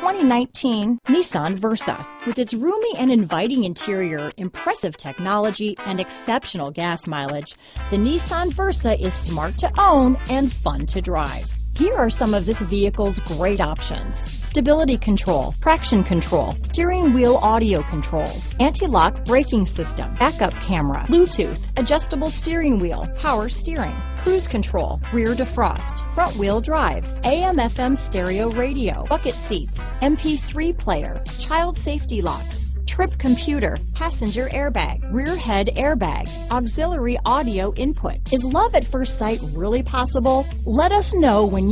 2019 Nissan Versa. With its roomy and inviting interior, impressive technology, and exceptional gas mileage, the Nissan Versa is smart to own and fun to drive. Here are some of this vehicle's great options: stability control, traction control, steering wheel audio controls, anti-lock braking system, backup camera, Bluetooth, adjustable steering wheel, power steering, cruise control, rear defrost, front wheel drive, AM/FM stereo radio, bucket seats, MP3 player, child safety locks, trip computer, passenger airbag, rear head airbag, auxiliary audio input. Is love at first sight really possible? Let us know when you